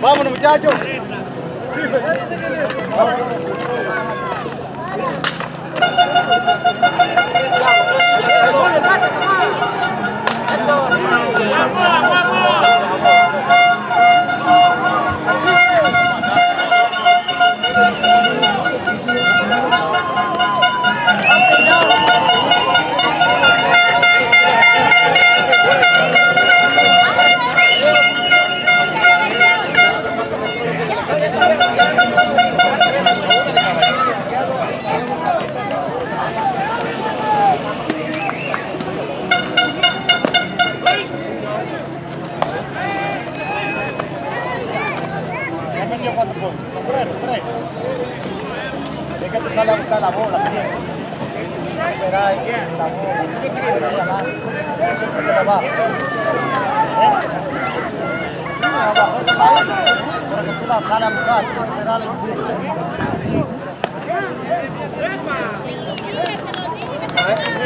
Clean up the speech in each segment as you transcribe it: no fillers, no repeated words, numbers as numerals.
Vámonos, muchachos. La bola siempre. Verá, la bola. Siempre la baja. Para que tú la sales a buscar. Verá la impulsa.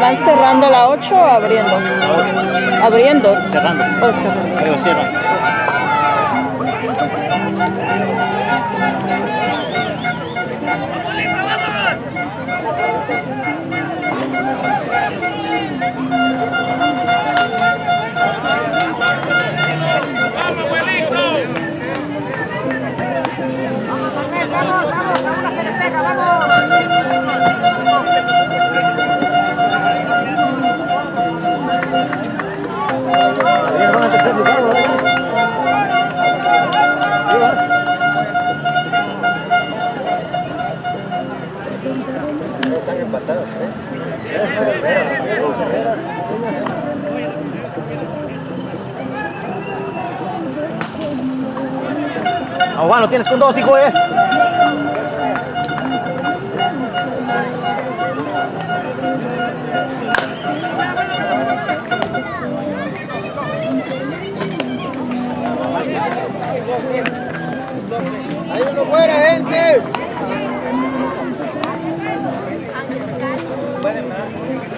¿Van cerrando la 8 o abriendo? ¿Abriendo? Cerrando. Oh, cerrando. Ahí lo cierran. Ah, Juan, lo tienes con dos, hijo, eh. Hay uno fuera, gente.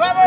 ¡Vamos!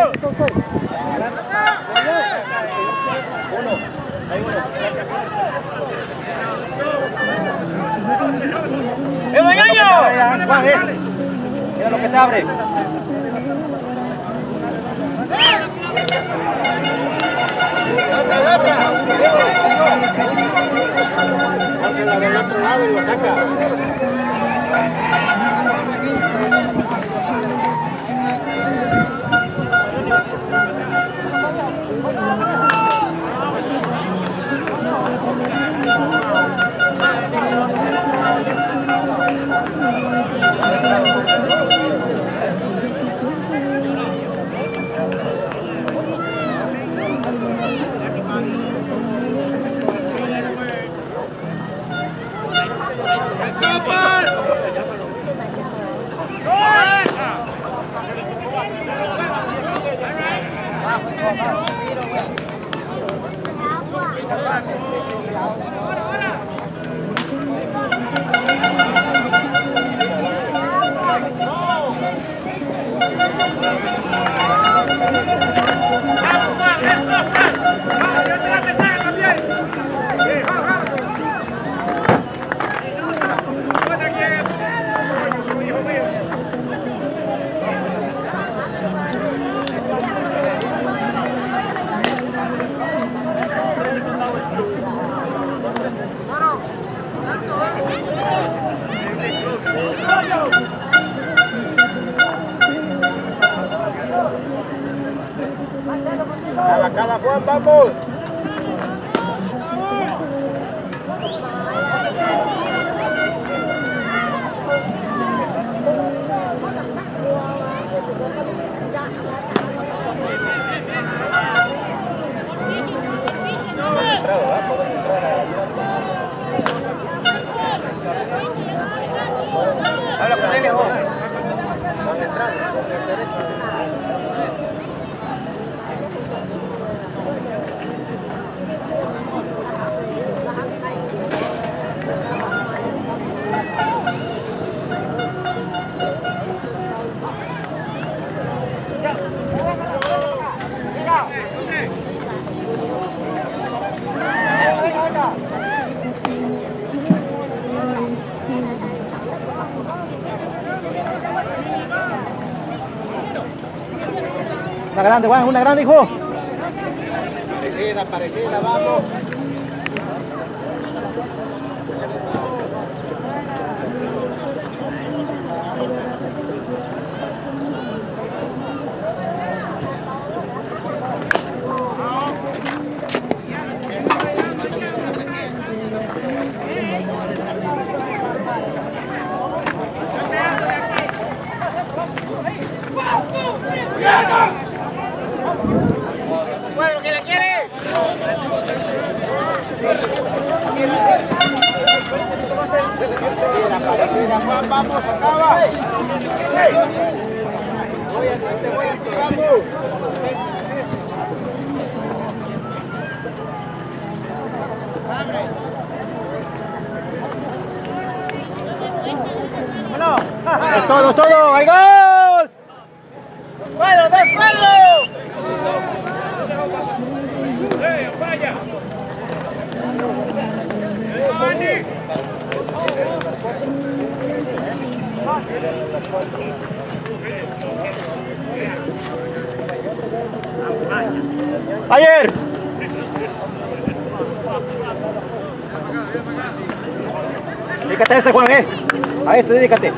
Juan, vamos. Habla con él, vos. Con el trato, con el derecho. Una grande, Juan, una grande, hijo. Parecida, parecida, vamos. Ayer. Dedícate a este, Juan, ¿eh? A este, dedícate.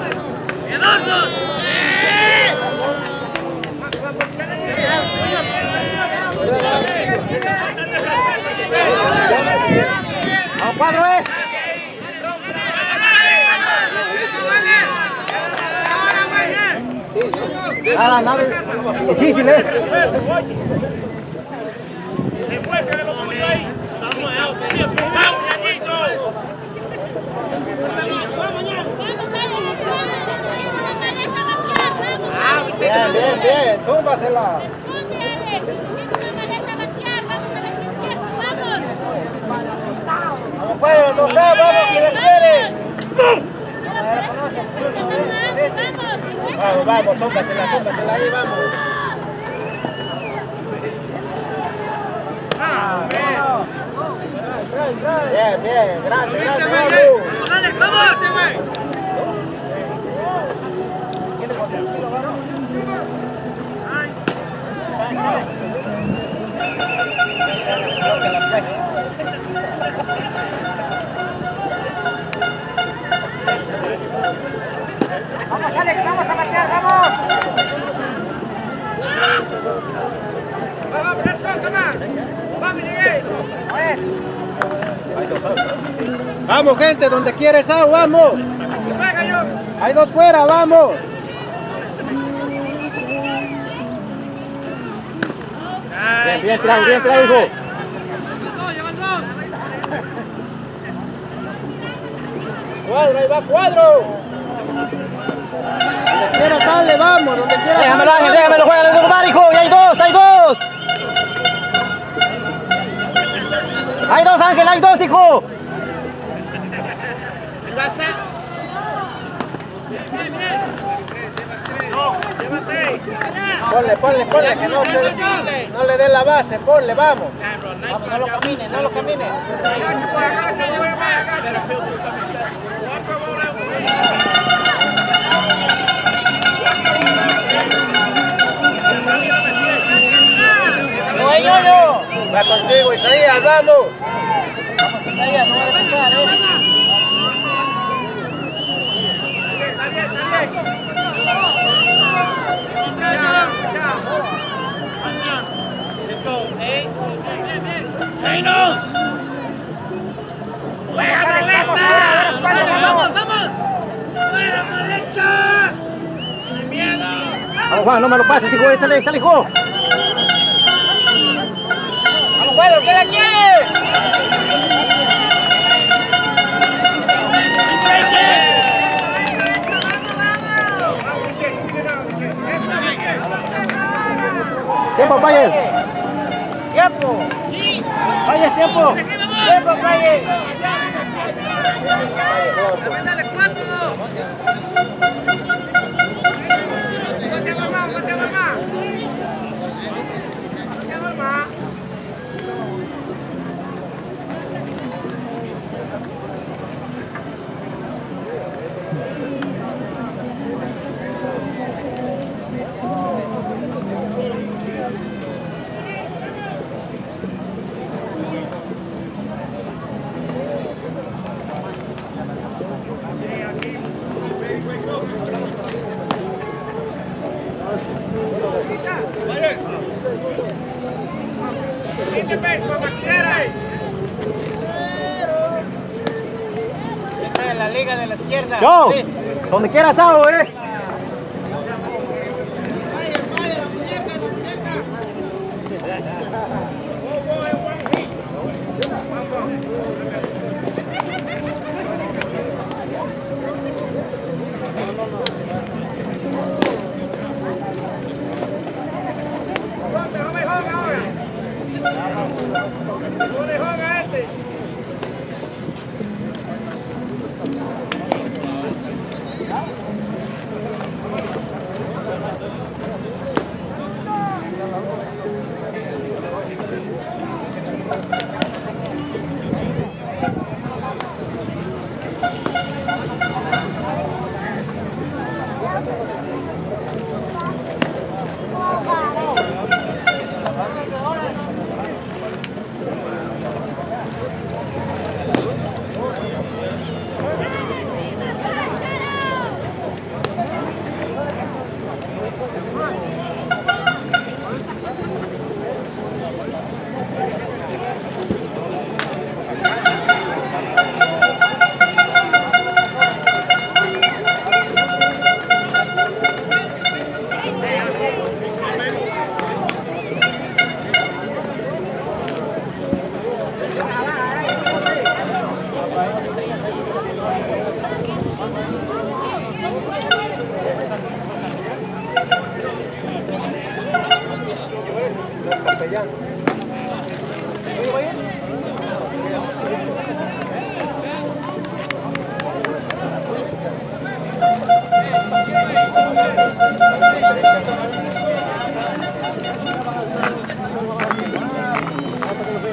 ¡Vamos, cuadro, eh! Nada, nada, difícil, ¿eh? Bien, bien, bien, súbasela. Vamos, cuadro, no sé, vamos, quien la quiere. Vamos, vamos, súbasela ahí, vamos. Bien, bien, gracias, gracias, vamos. Dale, vamos. Vamos, Alex, vamos a marcar, vamos. Vamos, let's go, come on. Vamos, Miguel. Vamos, gente, donde quieres agua, vamos. Hay dos fuera, vamos. Bien tirado, hijo. Cuadro, ahí va, cuadro. Donde quiera sale, vamos, donde quiera. Déjamelo, Ángel, déjamelo, juega de normal, hijo. Y hay dos, hay dos. Hay dos, Ángel, hay dos, hijo. Ponle, que no le dé la base, ponle, vamos. Vamos, no lo camines, no lo camines. No hay hoyo. Va contigo, Isaías, vamos. Vamos, Isaías, no va a pasar, Está bien. Exacto, ¿eh? ¡Reinos! ¡Fuera molestas! ¡Vamos, vamos! ¡Fuera molestas! ¡De miedo! ¡Vamos, Juan, no me lo pases, hijo! ¡Échale, échale, hijo! ¡Vamos, Pedro, que la quiere! ¡Tiempo, Calles! ¡Tiempo! ¡Calles, tiempo! ¡Tiempo, Calles! ¡Dale cuatro! ¡Mate mamá! ¡Mate mamá! ¡Mate mamá! Yo, sí. Donde quieras hago, ¿eh?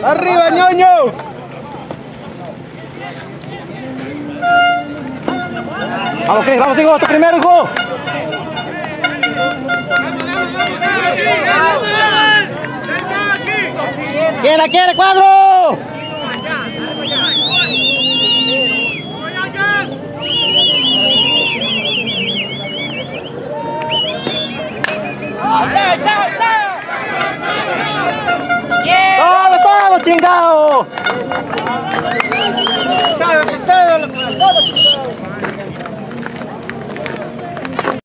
¡Arriba, ñoño! Vamos, Cris, vamos, hijo, tú primero, hijo. ¿Quién la quiere, cuadro? ¡Chao, chao, chao! ¡Todo, todo, chingado!